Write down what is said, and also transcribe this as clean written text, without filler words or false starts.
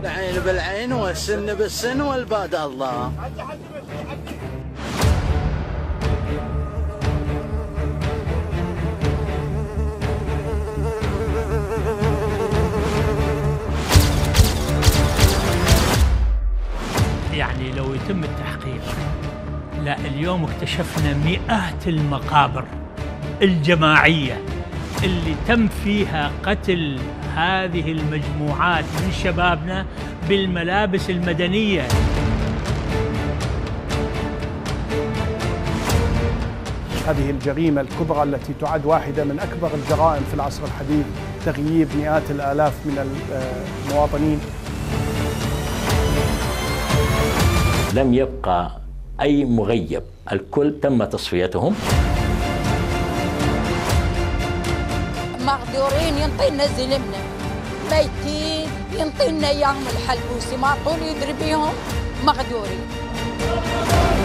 العين بالعين والسن بالسن والباد الله. يعني لو يتم التحقيق، لا اليوم اكتشفنا مئات المقابر الجماعية اللي تم فيها قتل هذه المجموعات من شبابنا بالملابس المدنية. هذه الجريمة الكبرى التي تعد واحدة من أكبر الجرائم في العصر الحديث، تغييب مئات الآلاف من المواطنين. لم يبقى أي مغيب، الكل تم تصفيتهم. مغدورين ينطينا زلمنا، ميتين ينطينا اياهم الحلبوسي، ما طول يدري بيهم مغدورين.